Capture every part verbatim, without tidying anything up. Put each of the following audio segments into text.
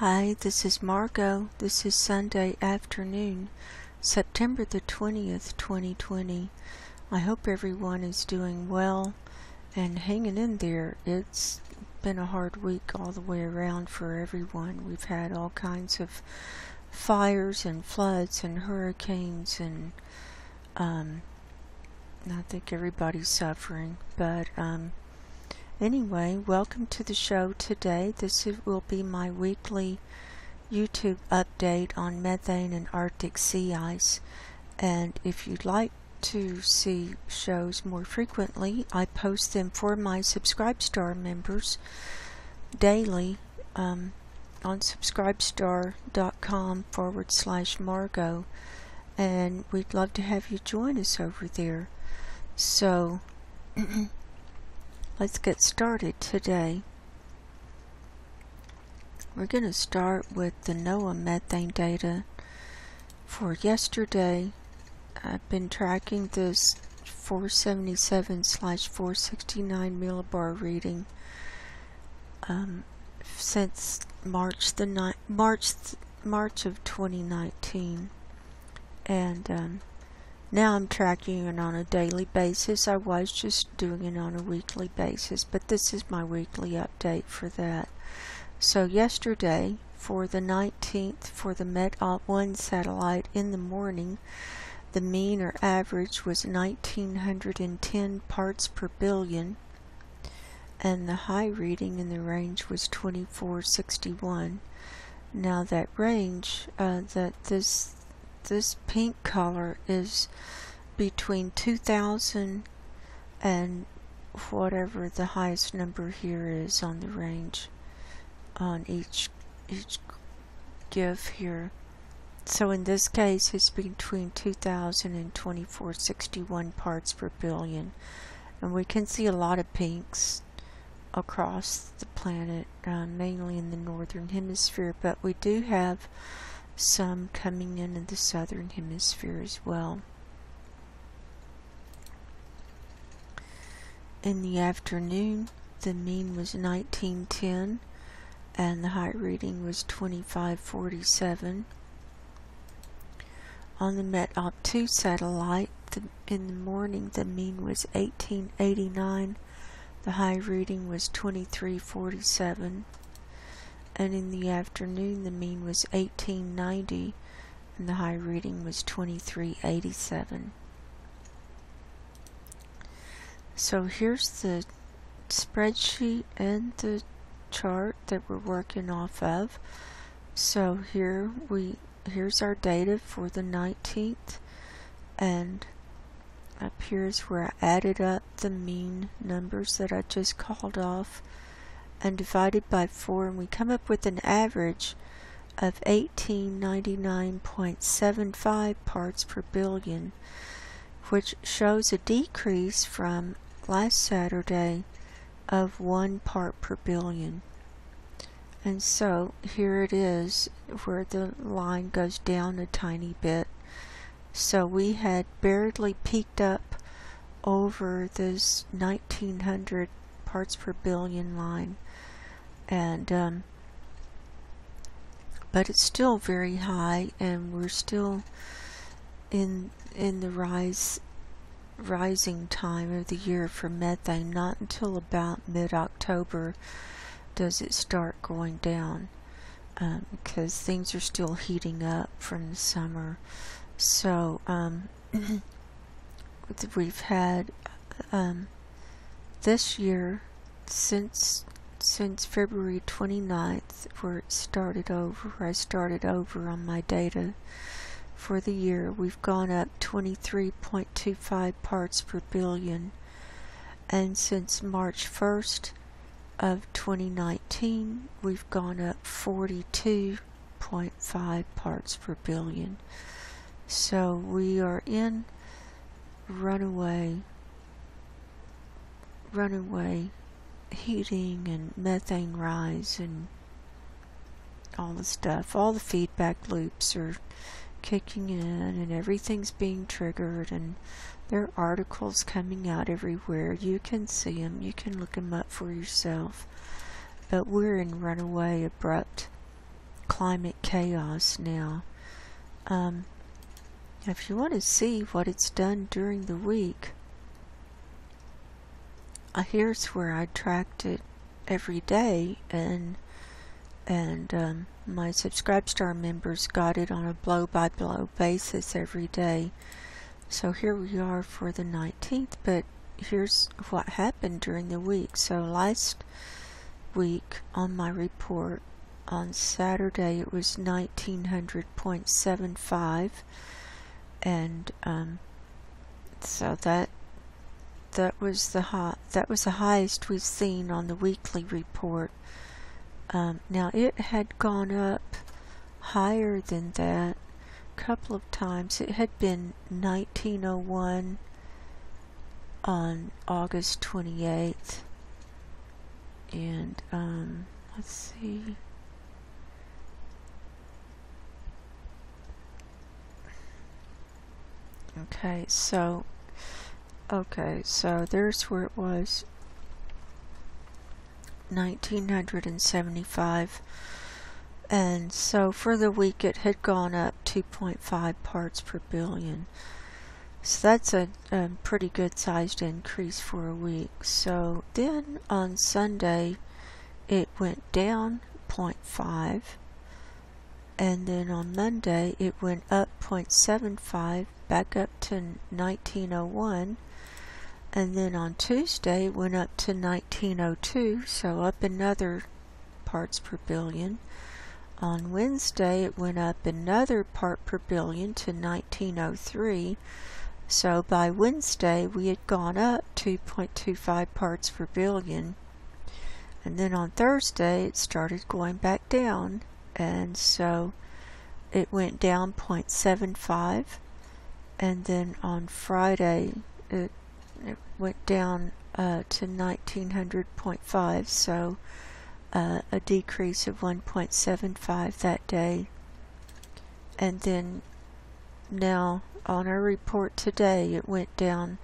Hi, this is Margo. This is Sunday afternoon, September the twentieth, twenty twenty. I hope everyone is doing well and hanging in there. It's been a hard week all the way around for everyone. We've had all kinds of fires and floods and hurricanes, and um, I think everybody's suffering, but um, anyway, welcome to the show today. This is, will be my weekly YouTube update on methane and Arctic sea ice. And if you'd like to see shows more frequently, I post them for my Subscribestar members daily um, on subscribestar.com forward slash Margo. And we'd love to have you join us over there. So let's get started today. We're going to start with the NOAA methane data for yesterday. I've been tracking this four seventy-seven slash four sixty-nine millibar reading um, since March the ni March th March of twenty nineteen, and um, now I'm tracking it on a daily basis. I was just doing it on a weekly basis, but this is my weekly update for that. So yesterday, for the nineteenth, for the MetOp one satellite in the morning, the mean or average was nineteen ten parts per billion, and the high reading in the range was twenty-four sixty-one. Now that range, uh, that this This pink color is between two thousand and whatever the highest number here is on the range on each each GIF here. So in this case, it's between two thousand and twenty-four sixty-one parts per billion, and we can see a lot of pinks across the planet, uh, mainly in the northern hemisphere, but we do have some coming in in the southern hemisphere as well. In the afternoon, the mean was nineteen ten and the high reading was twenty-five forty-seven. On the MetOp two satellite, the, in the morning, the mean was eighteen eighty-nine, the high reading was twenty-three forty-seven. And in the afternoon, the mean was eighteen ninety and the high reading was twenty-three eighty-seven. So here's the spreadsheet and the chart that we're working off of. So here we here's our data for the nineteenth, and up here is where I added up the mean numbers that I just called off and divided by four, and we come up with an average of eighteen ninety-nine point seven five parts per billion, which shows a decrease from last Saturday of one part per billion. And so here it is where the line goes down a tiny bit. So we had barely peaked up over this nineteen hundred parts per billion line, and um, but it's still very high, and we're still in in the rise rising time of the year for methane. Not until about mid-October does it start going down, um, because things are still heating up from the summer. So um, we've had um, this year, since since February twenty-ninth, where it started over, I started over on my data for the year, we've gone up twenty-three point two five parts per billion. And since March first of twenty nineteen, we've gone up forty-two point five parts per billion. So we are in runaway runaway heating and methane rise and all the stuff. All the feedback loops are kicking in, and everything's being triggered, and there are articles coming out everywhere. You can see them. You can look them up for yourself. But we're in runaway abrupt climate chaos now. Um, if you want to see what it's done during the week, uh, here's where I tracked it every day, and and um, my Subscribestar members got it on a blow-by-blow basis every day. So here we are for the nineteenth, but here's what happened during the week. So last week on my report on Saturday it was nineteen hundred point seven five, and um, so that that was the high, that was the highest we've seen on the weekly report. Um, now it had gone up higher than that a couple of times. It had been nineteen oh one on August twenty-eighth, and um, let's see, okay so okay so there's where it was, nineteen seventy-five, and so for the week it had gone up two point five parts per billion. So that's a, a pretty good sized increase for a week. So then on Sunday it went down zero point five, and then on Monday it went up zero point seven five, back up to nineteen oh one, and then on Tuesday it went up to nineteen oh two, so up another parts per billion. On Wednesday it went up another part per billion to nineteen oh three, so by Wednesday we had gone up two point two five parts per billion. And then on Thursday it started going back down, and so it went down zero point seven five, and then on Friday it, it went down uh, to nineteen hundred point five, so uh, a decrease of one point seven five that day. And then now on our report today it went down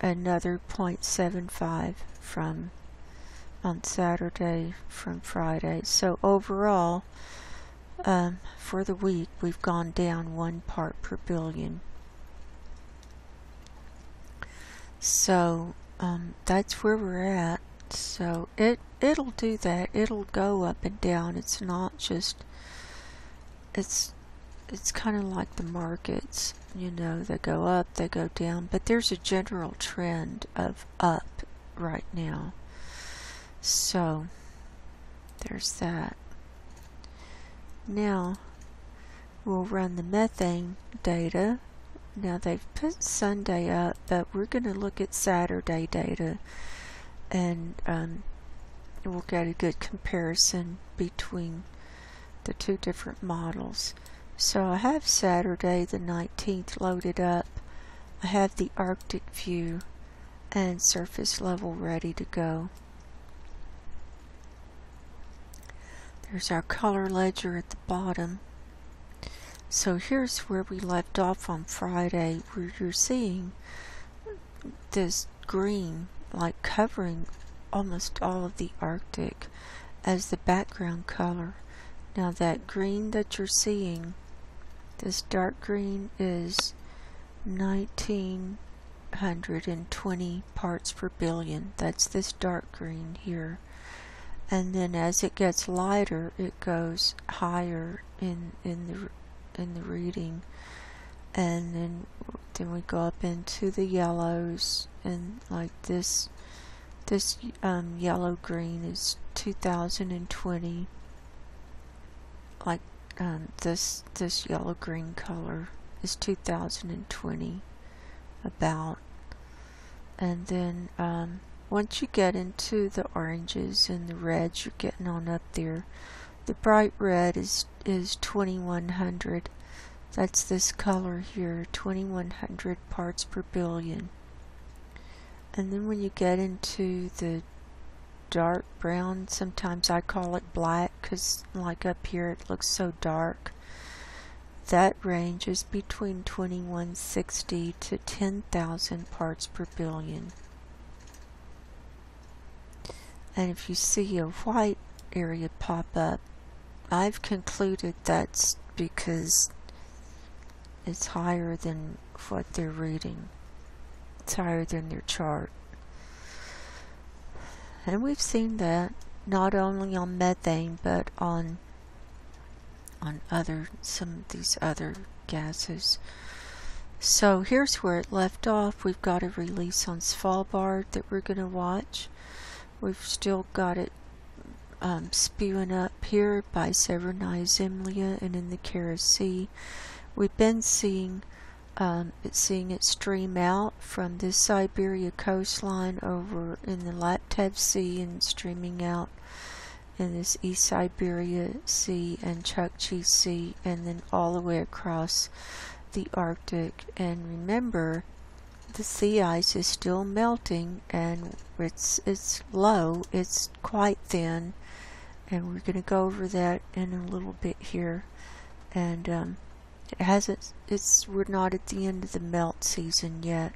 another zero point seven five from on Saturday from Friday. So overall um, for the week we've gone down one part per billion. So um, that's where we're at. So it it'll do that. It'll go up and down. It's not just, it's it's kind of like the markets, you know, they go up, they go down, but there's a general trend of up right now. So there's that. Now we'll run the methane data. Now they've put Sunday up, but we're going to look at Saturday data, and um, we'll get a good comparison between the two different models. So I have Saturday the nineteenth loaded up. I have the Arctic view and surface level ready to go. There's our color ledger at the bottom. So here's where we left off on Friday, where you're seeing this green like covering almost all of the Arctic as the background color. Now that green that you're seeing, this dark green, is nineteen hundred twenty parts per billion. That's this dark green here. And then as it gets lighter it goes higher in in the in the reading, and then then we go up into the yellows, and like this this um, yellow green is two thousand twenty, like um, this this yellow green color is two thousand twenty about. And then um, once you get into the oranges and the reds, you're getting on up there. The bright red is is twenty-one hundred. That's this color here, twenty-one hundred parts per billion. And then when you get into the dark brown, sometimes I call it black because like up here it looks so dark, that range is between twenty-one sixty to ten thousand parts per billion. And if you see a white area pop up, I've concluded that's because it's higher than what they're reading. It's higher than their chart. And we've seen that not only on methane, but on on other some of these other gases. So here's where it left off. We've got a release on Svalbard that we're going to watch. We've still got it um, spewing up here by Severnaya Zemlya and in the Kara Sea. We've been seeing um, it's seeing it stream out from the Siberia coastline over in the Laptev Sea and streaming out in this East Siberia Sea and Chukchi Sea, and then all the way across the Arctic. And remember, the sea ice is still melting, and it's it's low, it's quite thin, and we're going to go over that in a little bit here. And um, it hasn't, it's, we're not at the end of the melt season yet.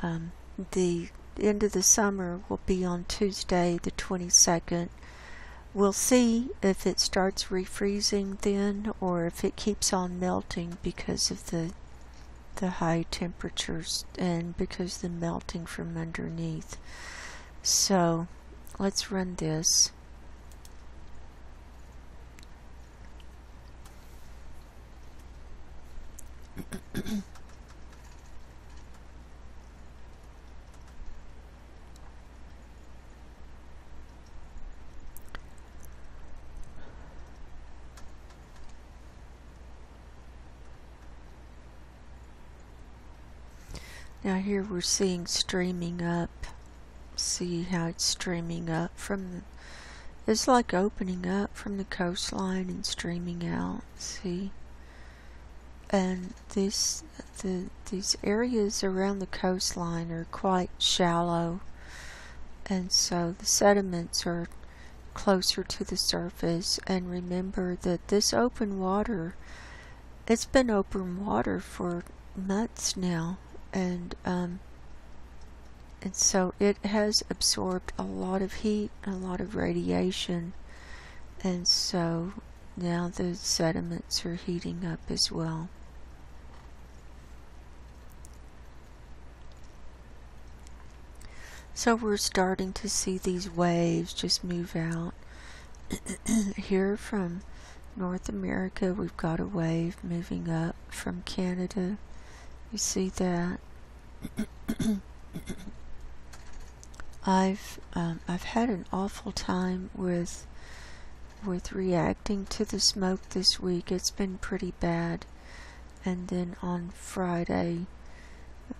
Um, the end of the summer will be on Tuesday the twenty-second. We'll see if it starts refreezing then, or if it keeps on melting because of the the high temperatures and because of the melting from underneath. So let's run this. Now here we're seeing streaming up. See how it's streaming up from the, it's like opening up from the coastline and streaming out. See, and this the these areas around the coastline are quite shallow, and so the sediments are closer to the surface. And remember that this open water, it's been open water for months now. And um, and so it has absorbed a lot of heat, a lot of radiation, and so now the sediments are heating up as well. So we're starting to see these waves just move out. Here from North America, we've got a wave moving up from Canada. You see that? I've um, I've had an awful time with with reacting to the smoke this week. It's been pretty bad. And then on Friday,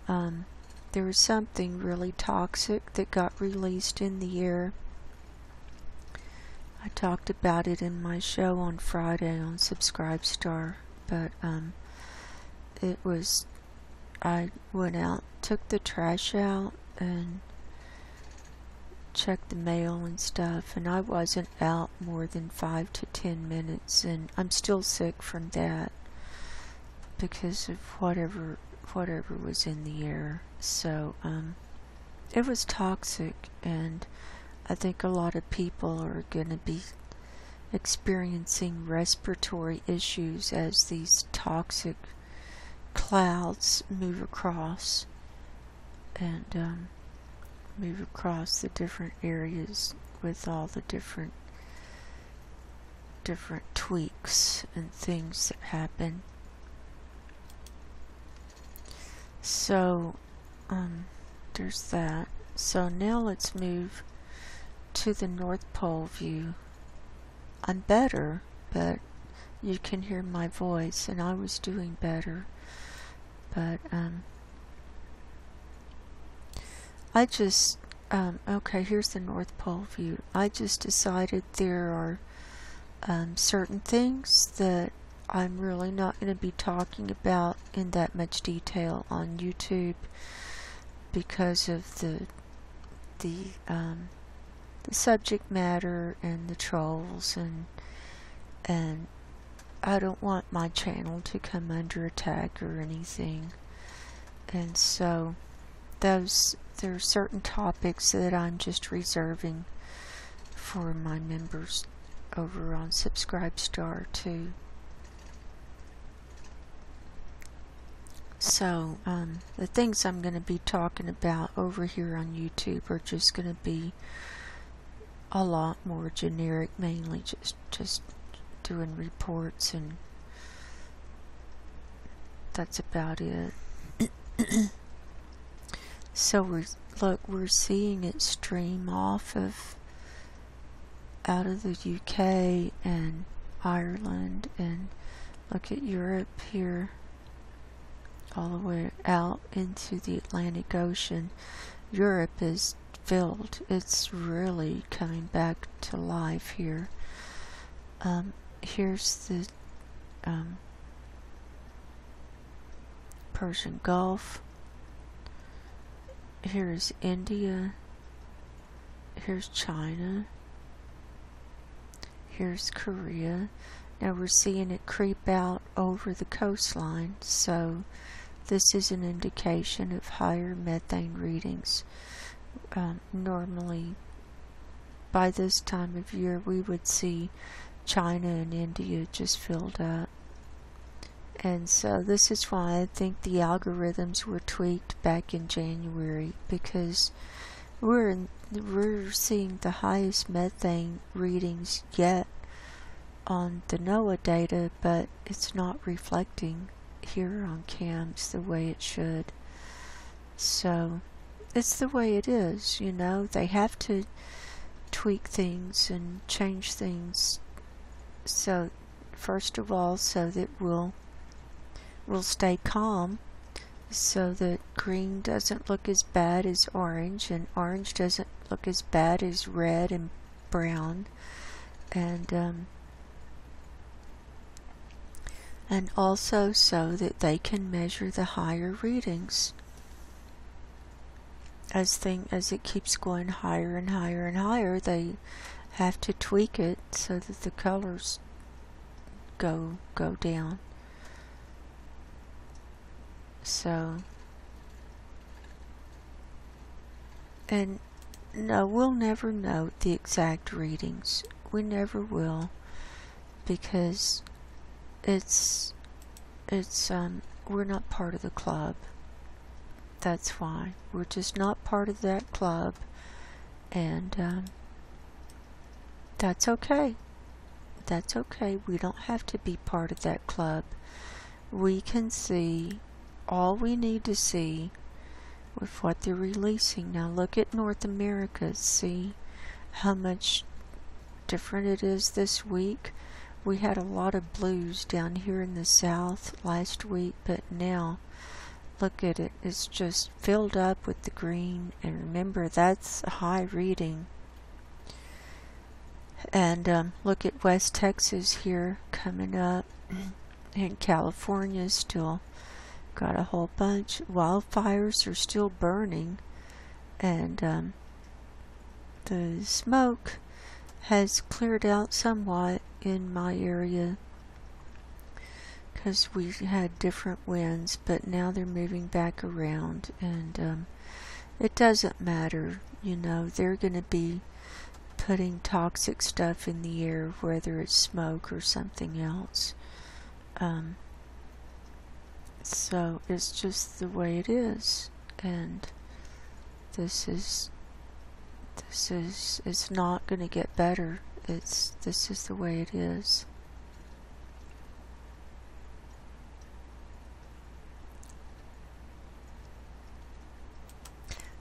um, there was something really toxic that got released in the air. I talked about it in my show on Friday on Subscribestar, but um, it was. I went out, took the trash out, and checked the mail and stuff, and I wasn't out more than five to ten minutes, and I'm still sick from that because of whatever whatever was in the air. So um, it was toxic, and I think a lot of people are going to be experiencing respiratory issues as these toxic clouds move across and um, move across the different areas with all the different different tweaks and things that happen. So um, there's that. So now let's move to the North Pole view. I'm better, but you can hear my voice, and I was doing better. But um, I just, um, okay, here's the North Pole view. I just decided there are um, certain things that I'm really not going to be talking about in that much detail on YouTube because of the, the, um, the subject matter and the trolls, and, and I don't want my channel to come under attack or anything. And so those, there are certain topics that I'm just reserving for my members over on Subscribestar too. So um, the things I'm going to be talking about over here on YouTube are just going to be a lot more generic, mainly just just doing reports, and that's about it. So we look, we're seeing it stream off of out of the U K and Ireland, and look at Europe here, all the way out into the Atlantic Ocean. Europe is filled. It's really coming back to life here. Um, here's the um, Persian Gulf. Here's India. Here's China. Here's Korea. Now we're seeing it creep out over the coastline, so this is an indication of higher methane readings. Um, normally, by this time of year, we would see China and India just filled up. And so this is why I think the algorithms were tweaked back in January, because we're in, we're seeing the highest methane readings yet on the NOAA data, but it's not reflecting here on CAMS the way it should. So it's the way it is, you know. They have to tweak things and change things. So first of all, so that we'll we'll stay calm, so that green doesn't look as bad as orange, and orange doesn't look as bad as red and brown, and um, and also so that they can measure the higher readings as thing as it keeps going higher and higher and higher. They have to tweak it so that the colors go go down. So, and no, we'll never know the exact readings. We never will, because it's it's um we're not part of the club. That's why we're just not part of that club, and um, that's okay. That's okay. We don't have to be part of that club. We can see all we need to see with what they're releasing. Now look at North America. See how much different it is this week. We had a lot of blues down here in the south last week, but now look at it. It's just filled up with the green, and remember, that's a high reading. And um, look at West Texas here coming up, and California still got a whole bunch. Wildfires are still burning, and um, the smoke has cleared out somewhat in my area, because we had different winds, but now they're moving back around, and um, it doesn't matter, you know. They're going to be putting toxic stuff in the air, whether it's smoke or something else. Um, So it's just the way it is, and this is this is it's not going to get better. It's this is the way it is.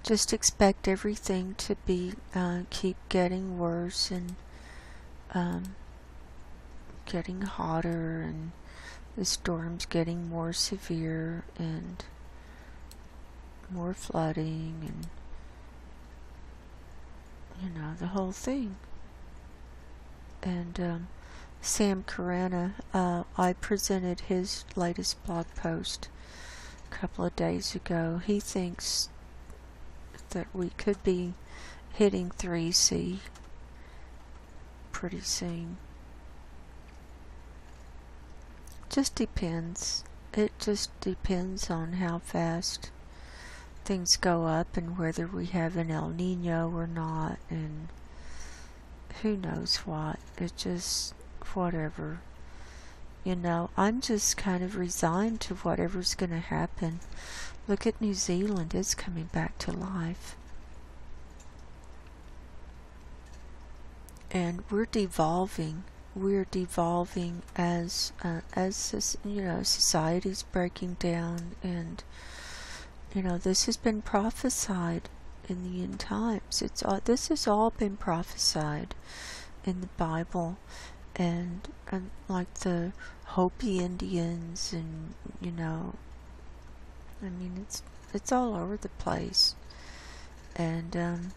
Just expect everything to be uh, keep getting worse, and um, getting hotter, and the storms getting more severe, and more flooding, and you know, the whole thing. And um, Sam Carana, uh, I presented his latest blog post a couple of days ago. He thinks that we could be hitting three C pretty soon. Just depends. It just depends on how fast things go up, and whether we have an El Nino or not, and who knows what, it's just whatever. You know, I'm just kind of resigned to whatever's going to happen. Look at New Zealand, it's coming back to life. And we're devolving. We're devolving as, uh, as you know, society's breaking down. And, you know, this has been prophesied in the end times. It's all, this has all been prophesied in the Bible. And, and like the Hopi Indians, and you know, I mean, it's it's all over the place, and um,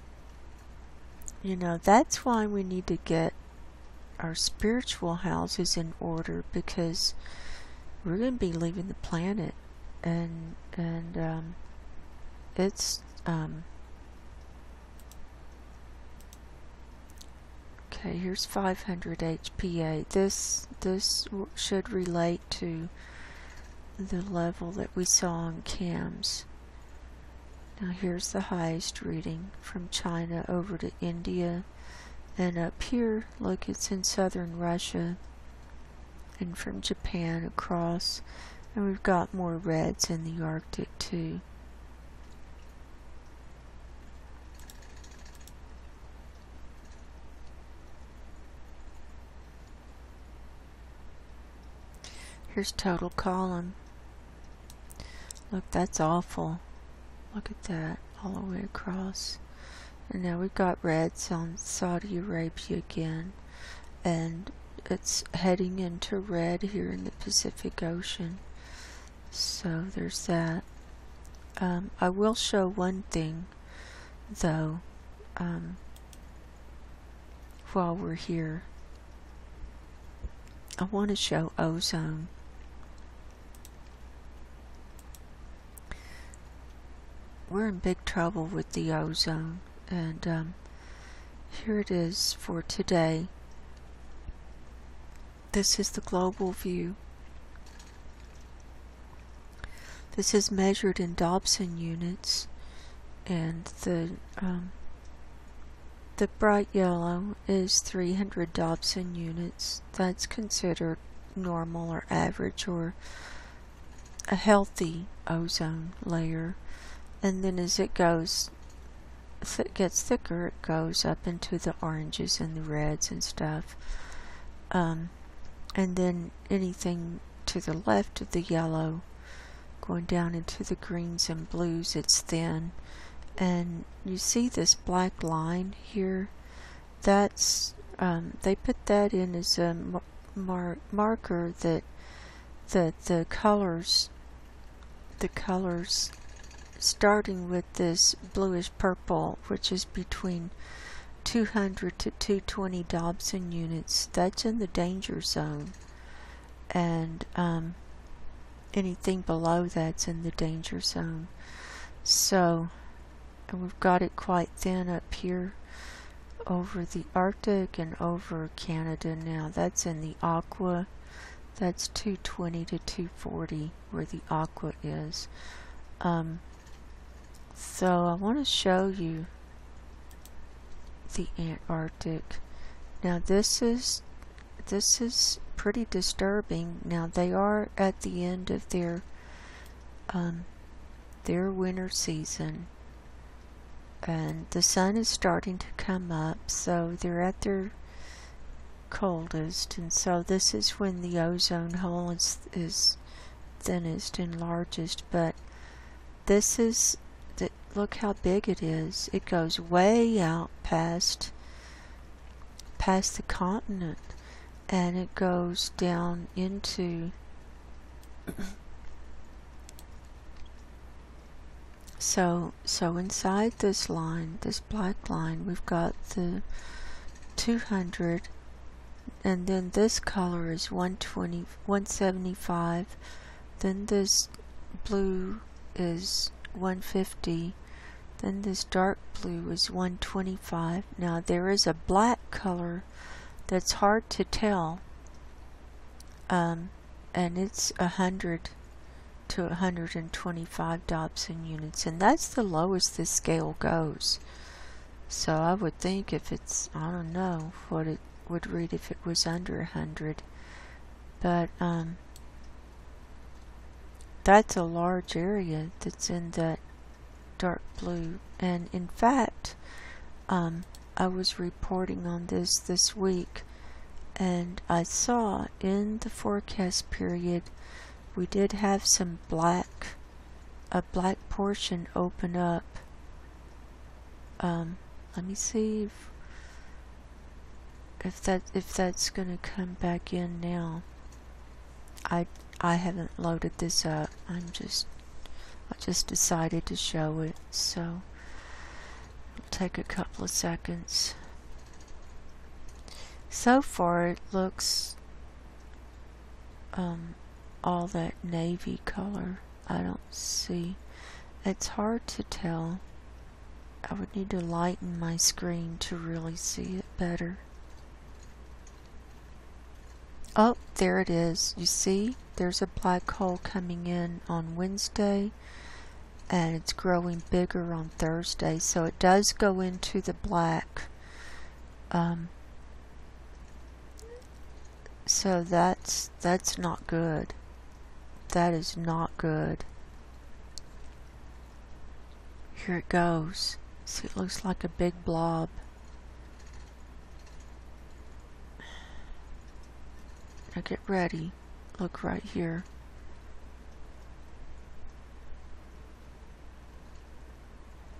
you know, that's why we need to get our spiritual houses in order, because we're going to be leaving the planet, and and um, it's um. Okay, here's five hundred H P A. This this w should relate to the level that we saw on CAMS. Now here's the highest reading from China over to India, and up here, look, it's in southern Russia, and from Japan across, and we've got more reds in the Arctic too. Here's total column. Look, that's awful. Look at that, all the way across. And now we've got reds on Saudi Arabia again. And it's heading into red here in the Pacific Ocean. So there's that. Um, I will show one thing, though, um, while we're here. I want to show ozone. We're in big trouble with the ozone, and um, here it is for today. This is the global view. This is measured in Dobson units, and the um, the bright yellow is three hundred Dobson units. That's considered normal or average or a healthy ozone layer. And then as it goes, if it gets thicker, it goes up into the oranges and the reds and stuff. Um, and then anything to the left of the yellow, going down into the greens and blues, it's thin. And you see this black line here? That's, um, they put that in as a mar marker that, that the colors, the colors, starting with this bluish purple, which is between two hundred to two hundred twenty Dobson units, that's in the danger zone. And um, anything below that's in the danger zone. So, and we've got it quite thin up here over the Arctic and over Canada now. That's in the aqua. That's two twenty to two forty where the aqua is. Um, So I want to show you the Antarctic. Now this is this is pretty disturbing. Now they are at the end of their um, their winter season, and the sun is starting to come up, so they're at their coldest, and so this is when the ozone hole is is thinnest and largest. But this is the, look how big it is. It goes way out past past the continent, and it goes down into So, so inside this line, this black line, we've got the two hundred, and then this color is one twenty, one seventy-five, then this blue is one fifty, then this dark blue is one twenty-five. Now there is a black color that's hard to tell, um, and it's one hundred to one twenty-five Dobson units, and that's the lowest this scale goes. So I would think if it's, I don't know what it would read if it was under one hundred, but um, that's a large area that's in that dark blue. And in fact, um, I was reporting on this this week, and I saw in the forecast period we did have some black, a black portion open up. Um, let me see if, if that if that's gonna come back in now. I I haven't loaded this up. I'm just I just decided to show it, so it'll take a couple of seconds. So far, it looks um all that navy color. I don't see. It's hard to tell. I would need to lighten my screen to really see it better. Oh, there it is. You see, there's a black hole coming in on Wednesday, and it's growing bigger on Thursday, so it does go into the black. Um, so that's that's not good. That is not good. Here it goes. See, it looks like a big blob. Now get ready. Look right here.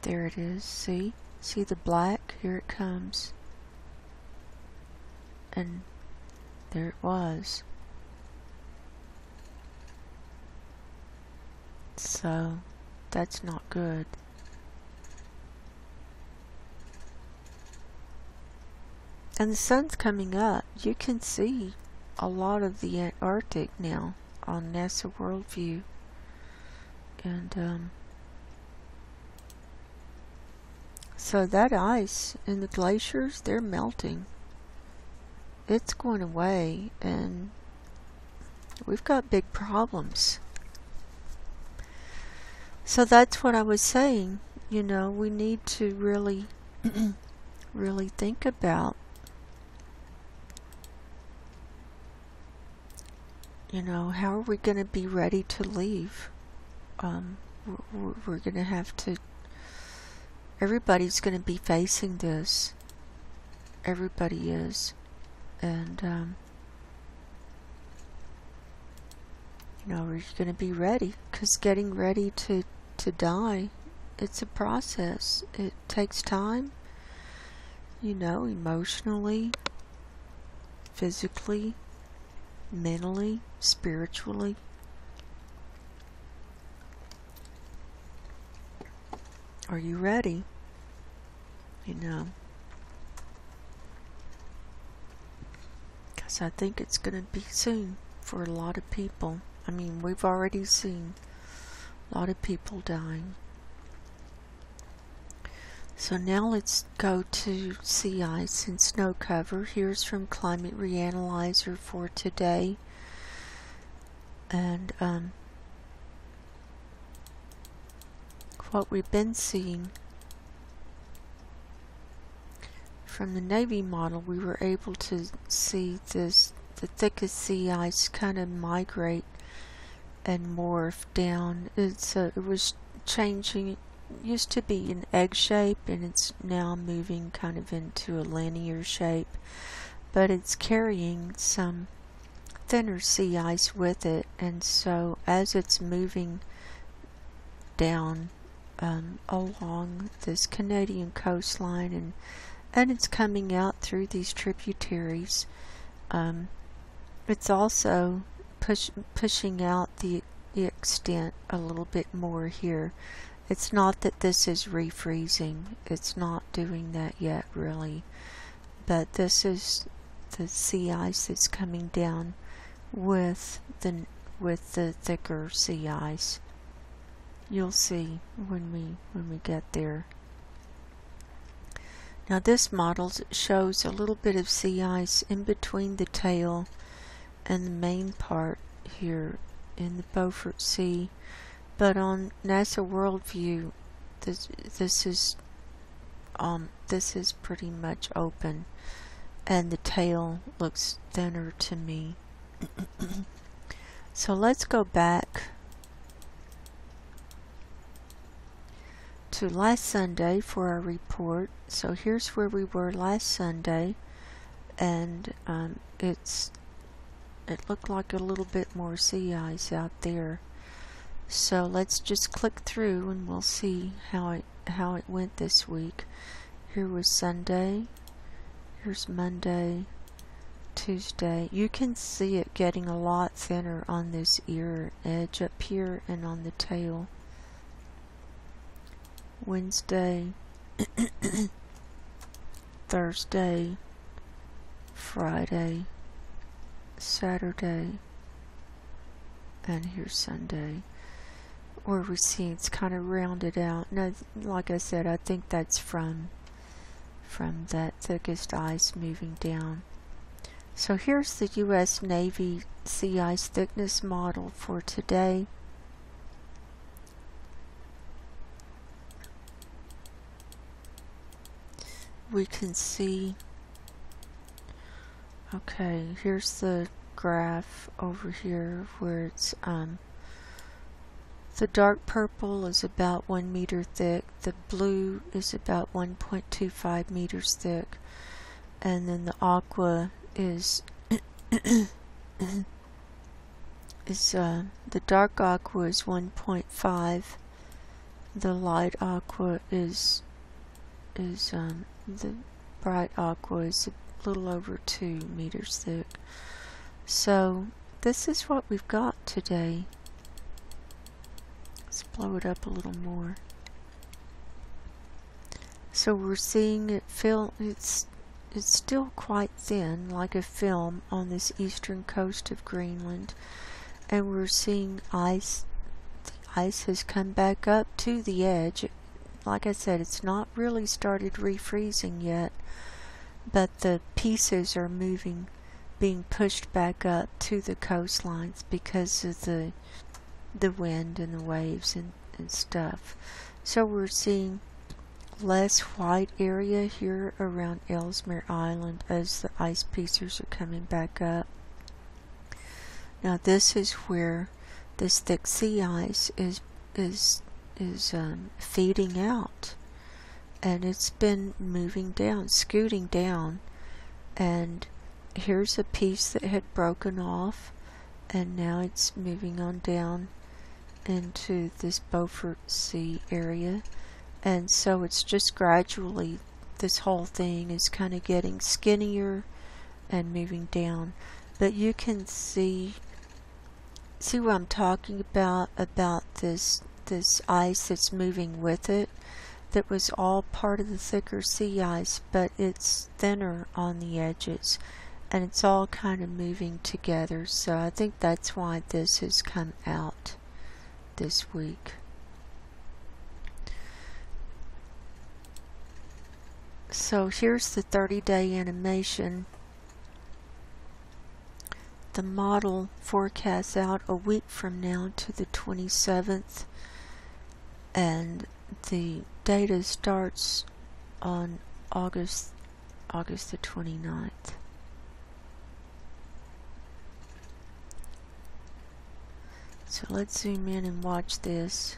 There it is. See? See the black? Here it comes. And there it was. So, that's not good. And the sun's coming up. You can see a lot of the Antarctic now on NASA Worldview. And um, so that ice in the glaciers, they're melting. It's going away, and we've got big problems. So that's what I was saying. You know, we need to really, really think about, you know, how are we going to be ready to leave? Um, we're, we're going to have to, everybody's going to be facing this. Everybody is. And, um, you know, we're going to be ready, because getting ready to, to die, it's a process. It takes time, you know, emotionally, physically, mentally, spiritually. Are you ready? You know, because I think it's going to be soon for a lot of people. I mean, we've already seen a lot of people dying. So now let's go to sea ice and snow cover. Here's from Climate Reanalyzer for today. And um, what we've been seeing from the Navy model, we were able to see this, the thickest sea ice kind of migrate and morph down. It's a, it was changing. Used to be an egg shape, and it's now moving kind of into a linear shape, but it's carrying some thinner sea ice with it. And so as it's moving down um, along this Canadian coastline, and and it's coming out through these tributaries, um, it's also push, pushing out the, the extent a little bit more here. It's not that this is refreezing, it's not doing that yet really, but this is the sea ice that's coming down with the, with the thicker sea ice. You'll see when we, when we get there. Now this model shows a little bit of sea ice in between the tail and the main part here in the Beaufort Sea. But on NASA Worldview, this, this is um, this is pretty much open, and the tail looks thinner to me. So let's go back to last Sunday for our report. So here's where we were last Sunday, and um, it's it looked like a little bit more sea ice out there. So let's just click through and we'll see how it how it went this week. Here was Sunday, here's Monday, Tuesday. You can see it getting a lot thinner on this ear edge up here and on the tail. Wednesday, Thursday, Friday, Saturday, and here's Sunday, where we see it's kind of rounded out. Now, like I said, I think that's from from that thickest ice moving down. So here's the U S Navy sea ice thickness model for today. We can see, okay, here's the graph over here where it's um, the dark purple is about one meter thick, the blue is about one point two five meters thick, and then the aqua is is uh, the dark aqua is one point five, the light aqua is is um, the bright aqua is a little over two meters thick. So this is what we've got today. Let's blow it up a little more. So we're seeing it fill, it's it's still quite thin, like a film, on this eastern coast of Greenland, and we're seeing ice. The ice has come back up to the edge. Like I said, it's not really started refreezing yet, but the pieces are moving, being pushed back up to the coastlines because of the the wind and the waves and, and stuff. So we're seeing less white area here around Ellesmere Island as the ice pieces are coming back up. Now this is where this thick sea ice is is is um, feeding out, and it's been moving down, scooting down, and here's a piece that had broken off, and now it's moving on down into this Beaufort Sea area, and so it's just gradually, this whole thing is kind of getting skinnier and moving down. But you can see see what I'm talking about about this this ice that's moving with it, that was all part of the thicker sea ice, but it's thinner on the edges, and it's all kind of moving together. So I think that's why this has come out this week. So here's the thirty day animation. The model forecasts out a week from now to the twenty-seventh, and the data starts on August August the twenty-ninth. So let's zoom in and watch this.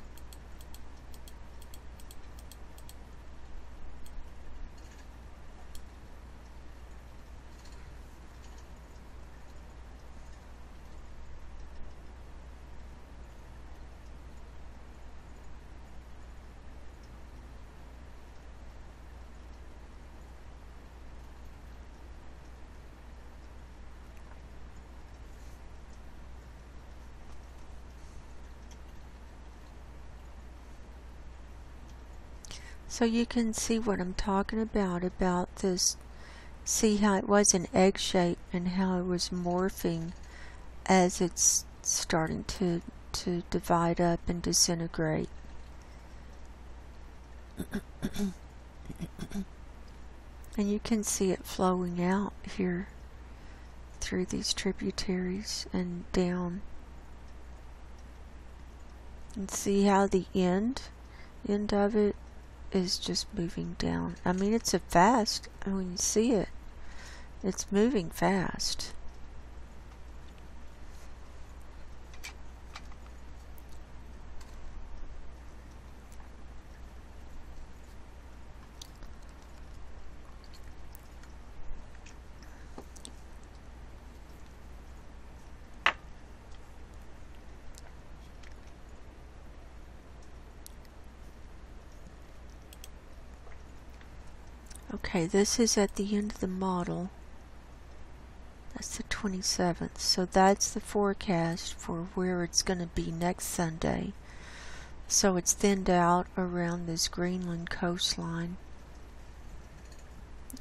So you can see what I'm talking about, about this, see how it was an egg shape and how it was morphing as it's starting to, to divide up and disintegrate. And you can see it flowing out here through these tributaries and down. And see how the end, end of it is just moving down. I mean, it's a fast, I mean, you see it. It's moving fast. Okay, this is at the end of the model. That's the twenty-seventh. So that's the forecast for where it's going to be next Sunday. So it's thinned out around this Greenland coastline.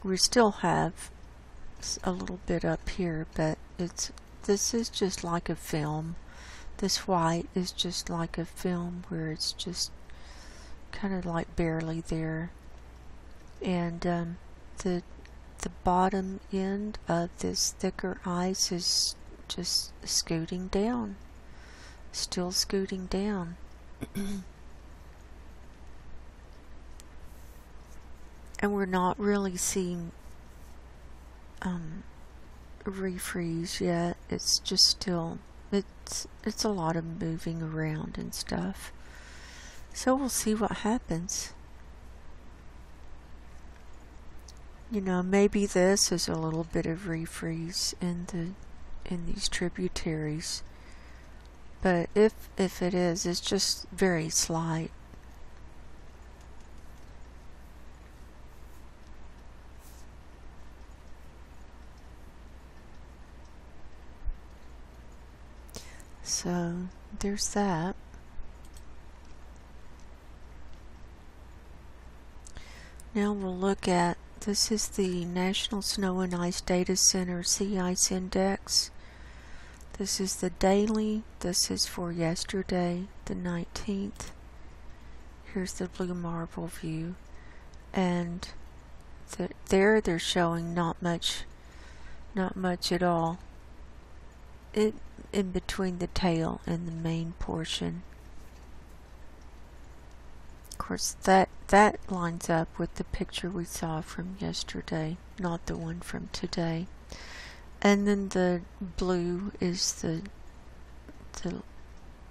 We still have a little bit up here, but it's this is just like a film. This white is just like a film where it's just kind of like barely there. And um, the the bottom end of this thicker ice is just scooting down, still scooting down. And we're not really seeing um, refreeze yet. It's just still, it's, it's a lot of moving around and stuff. So we'll see what happens. You know, maybe this is a little bit of refreeze in the in these tributaries, but if if it is, it's just very slight. So there's that. Now we'll look at. This is the National Snow and Ice Data Center Sea Ice Index. This is the daily. This is for yesterday, the nineteenth. Here's the blue marble view. And the, there they're showing not much, not much at all. It, in between the tail and the main portion. Of course, that that lines up with the picture we saw from yesterday, not the one from today. And then the blue is the the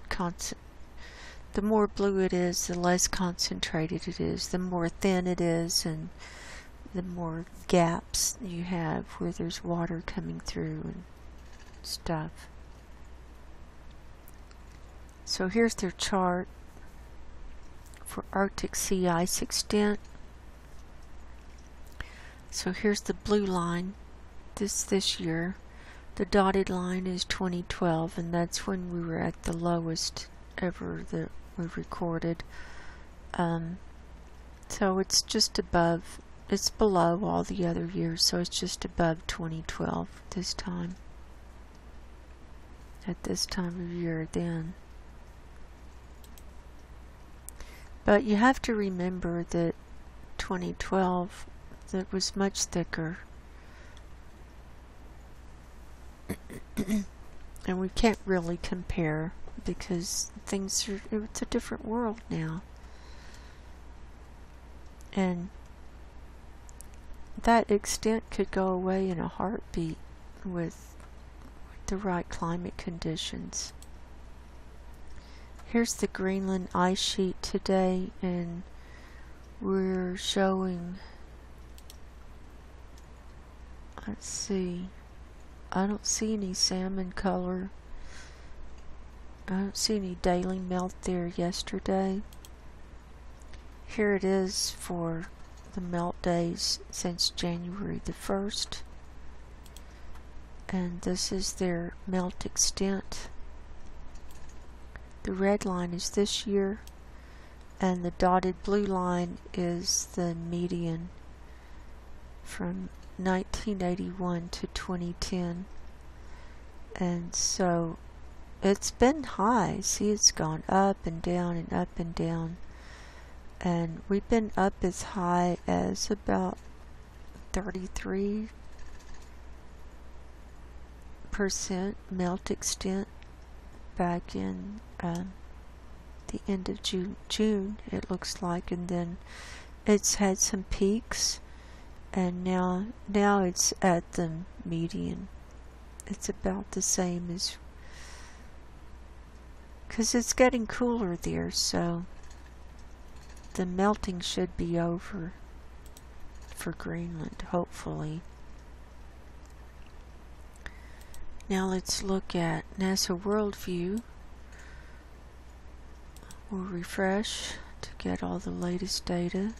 constant. The more blue it is, the less concentrated it is. The more thin it is, and the more gaps you have where there's water coming through and stuff. So here's their chart. For Arctic sea ice extent. So here's the blue line, this this year. The dotted line is twenty twelve, and that's when we were at the lowest ever that we recorded. Um, so it's just above, it's below all the other years, so it's just above twenty twelve this time, at this time of year then. But you have to remember that twenty twelve, that was much thicker. And we can't really compare because things are, it's a different world now. And that extent could go away in a heartbeat with the right climate conditions. Here's the Greenland ice sheet today, and we're showing, let's see, I don't see any salmon color. I don't see any daily melt there yesterday. Here it is for the melt days since January the first. And this is their melt extent. The red line is this year, and the dotted blue line is the median from nineteen eighty-one to twenty ten. And so it's been high. See, it's gone up and down and up and down. And we've been up as high as about thirty-three percent melt extent back in uh, the end of June, June, it looks like, and then it's had some peaks, and now now it's at the median. It's about the same as, because it's getting cooler there, so the melting should be over for Greenland, hopefully. Now let's look at NASA Worldview. We'll refresh to get all the latest data.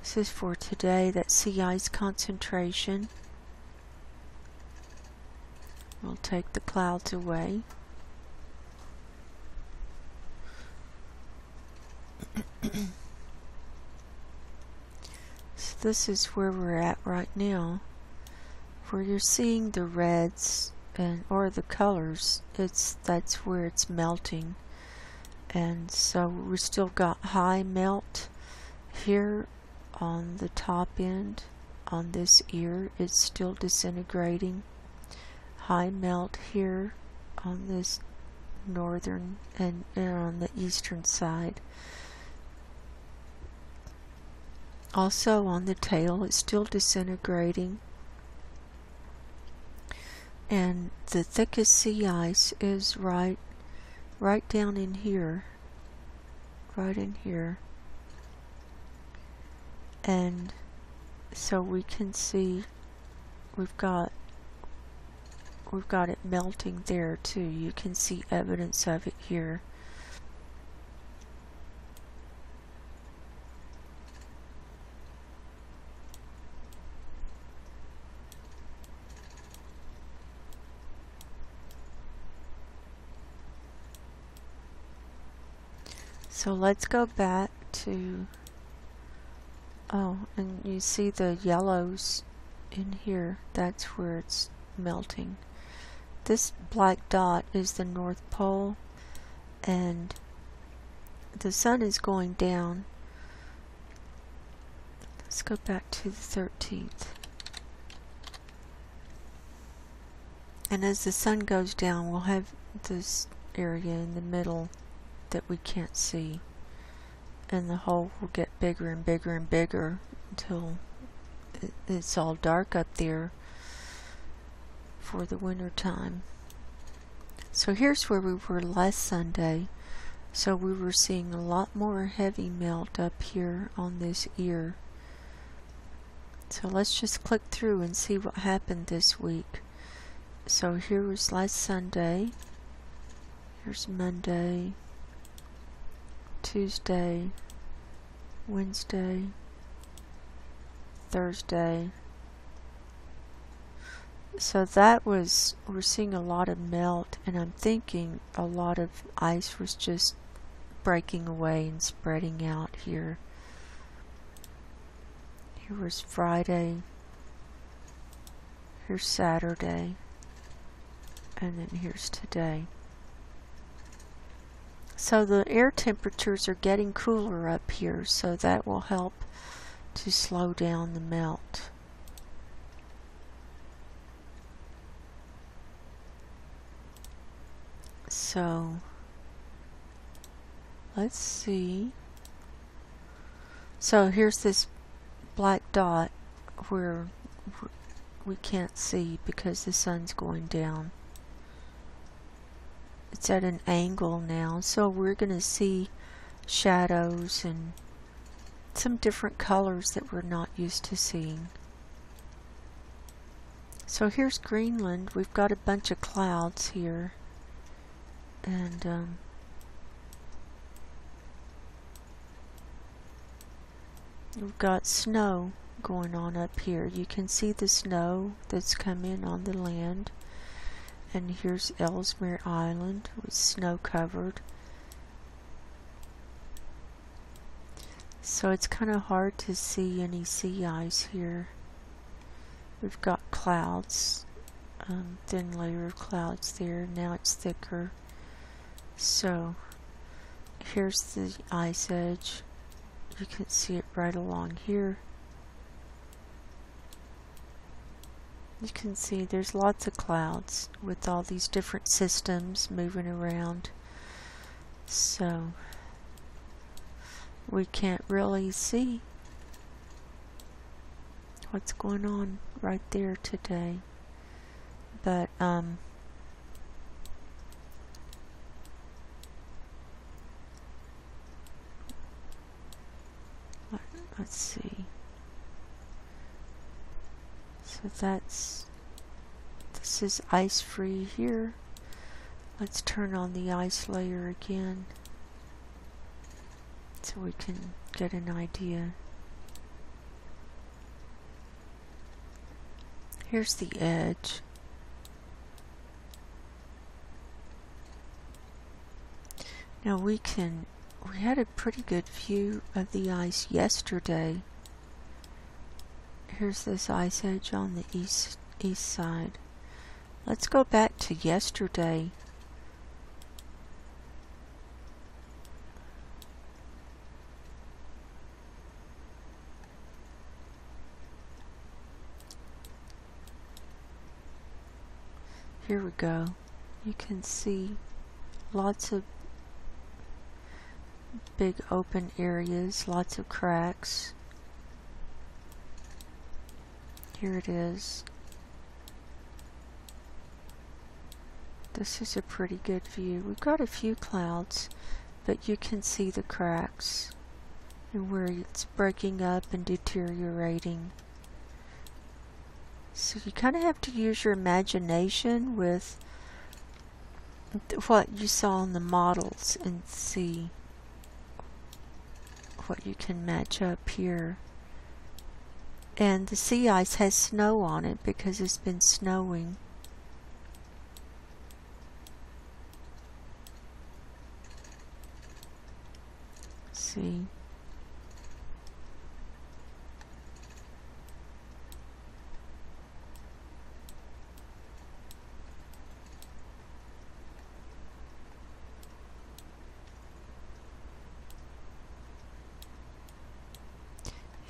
This is for today, that sea ice concentration. We'll take the clouds away. So this is where we're at right now. Where you're seeing the reds and or the colors, it's that's where it's melting. And so we still got high melt here on the top end. On this ear, it's still disintegrating. High melt here on this northern and, and on the eastern side. Also on the tail, it's still disintegrating. And the thickest sea ice is right right down in here. Right in here. And so we can see we've got We've got it melting there too. You can see evidence of it here. So let's go back to, oh, and you see the yellows in here. That's where it's melting. This black dot is the North Pole, and the sun is going down. Let's go back to the thirteenth. And as the sun goes down, we'll have this area in the middle that we can't see. And the hole will get bigger and bigger and bigger until it's all dark up there for the winter time. So here's where we were last Sunday. So we were seeing a lot more heavy melt up here on this ear. So let's just click through and see what happened this week. So here was last Sunday. Here's Monday, Tuesday, Wednesday, Thursday. So that was, we're seeing a lot of melt, and I'm thinking a lot of ice was just breaking away and spreading out here. Here was Friday, here's Saturday, and then here's today. So the air temperatures are getting cooler up here, so that will help to slow down the melt. So let's see. So here's this black dot where we can't see because the sun's going down. It's at an angle now, so we're going to see shadows and some different colors that we're not used to seeing. So here's Greenland. We've got a bunch of clouds here. And um, we've got snow going on up here. You can see the snow that's come in on the land. And here's Ellesmere Island with snow covered. So it's kind of hard to see any sea ice here. We've got clouds, um, thin layer of clouds there. Now it's thicker. So here's the ice edge. You can see it right along here. You can see there's lots of clouds with all these different systems moving around. So we can't really see what's going on right there today. But, um, let, let's see. So that's, this is ice free here. Let's turn on the ice layer again so we can get an idea. Here's the edge. Now we can, we had a pretty good view of the ice yesterday. Here's this ice edge on the east, east side. Let's go back to yesterday. Here we go. You can see lots of big open areas, lots of cracks. Here it is. This is a pretty good view. We've got a few clouds, but you can see the cracks and where it's breaking up and deteriorating. So you kind of have to use your imagination with what you saw in the models and see what you can match up here. And the sea ice has snow on it because it's been snowing. Let's see.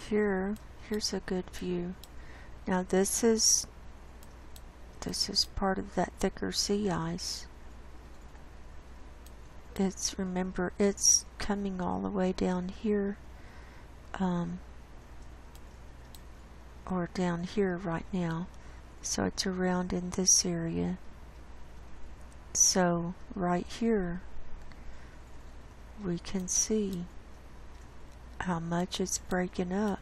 Here, here's a good view. Now this is this is part of that thicker sea ice. It's, remember, it's coming all the way down here, um, or down here right now. So it's around in this area. So right here, we can see how much it's breaking up.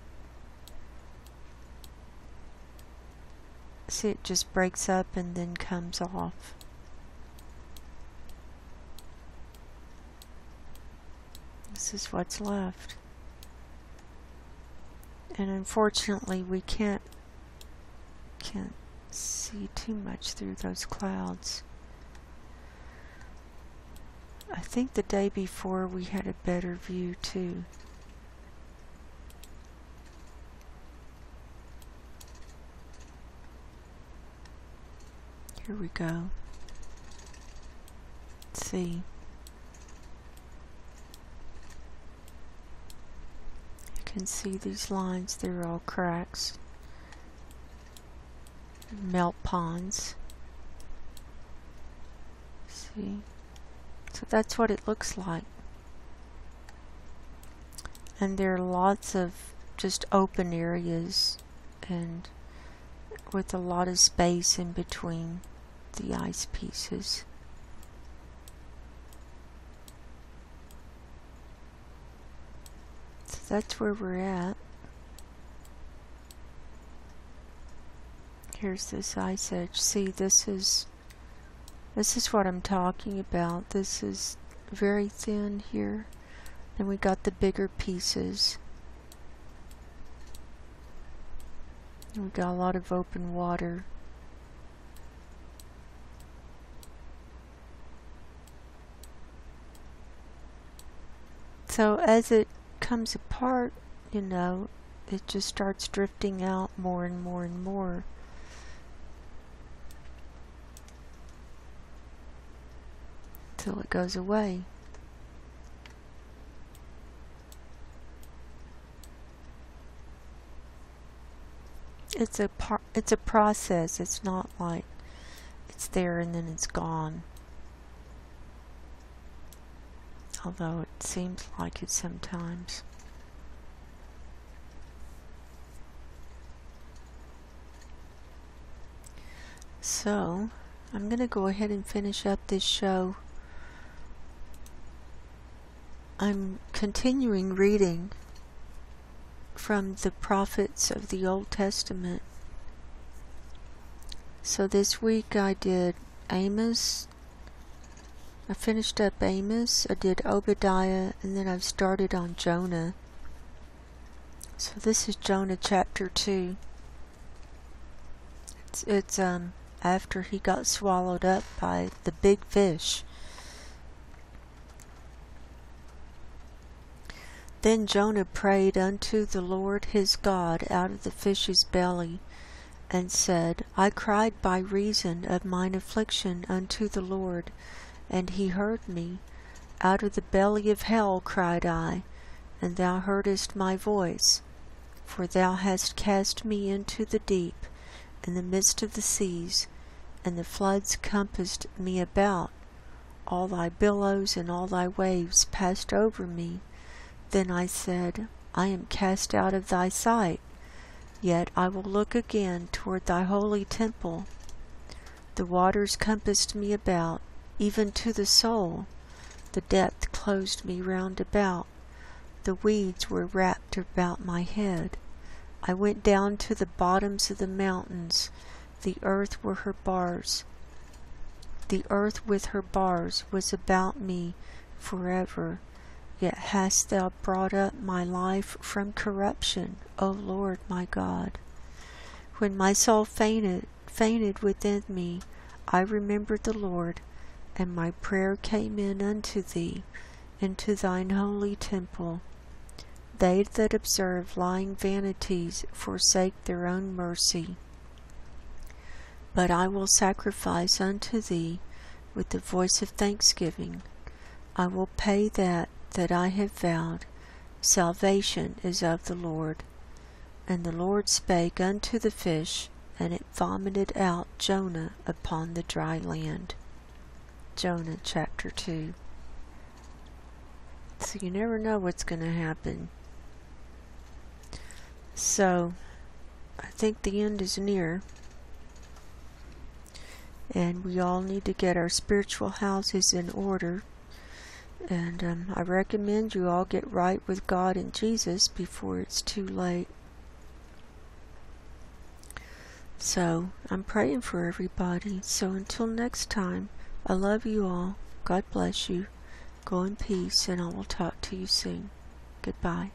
See, it just breaks up and then comes off. This is what's left. And unfortunately we can't can't see too much through those clouds. I think the day before we had a better view too. Here we go. Let's see. You can see these lines, they're all cracks. Melt ponds. See? So that's what it looks like. And there are lots of just open areas and with a lot of space in between the ice pieces. So that's where we're at. Here's this ice edge. See, this is this is what I'm talking about. This is very thin here, and we got the bigger pieces. We got a lot of open water. So as it comes apart, you know, it just starts drifting out more and more and more. Till it goes away. It's a par it's a process. It's not like it's there and then it's gone. although it seems like it sometimes. So, I'm gonna go ahead and finish up this show. I'm continuing reading from the prophets of the Old Testament. So this week I did Amos. I finished up Amos, I did Obadiah, and then I've started on Jonah. So this is Jonah chapter two. It's, it's um after he got swallowed up by the big fish. Then Jonah prayed unto the Lord his God out of the fish's belly, and said, I cried by reason of mine affliction unto the Lord, and he heard me. Out of the belly of hell cried I, and thou heardest my voice. For thou hast cast me into the deep, in the midst of the seas, and the floods compassed me about. All thy billows and all thy waves passed over me. Then I said, I am cast out of thy sight, yet I will look again toward thy holy temple. The waters compassed me about, even to the soul. The depth closed me round about. The weeds were wrapped about my head. I went down to the bottoms of the mountains. The earth were her bars. The earth with her bars was about me forever. Yet hast thou brought up my life from corruption, O Lord my God. When my soul fainted, fainted within me, I remembered the Lord, and my prayer came in unto thee, into thine holy temple. They that observe lying vanities forsake their own mercy. But I will sacrifice unto thee with the voice of thanksgiving. I will pay that that I have vowed. Salvation is of the Lord. And the Lord spake unto the fish, and it vomited out Jonah upon the dry land. Jonah chapter two. So you never know what's going to happen. So I think the end is near, and we all need to get our spiritual houses in order. And um, I recommend you all get right with God and Jesus before it's too late. So, I'm praying for everybody. So until next time, I love you all. God bless you. Go in peace, and I will talk to you soon. Goodbye.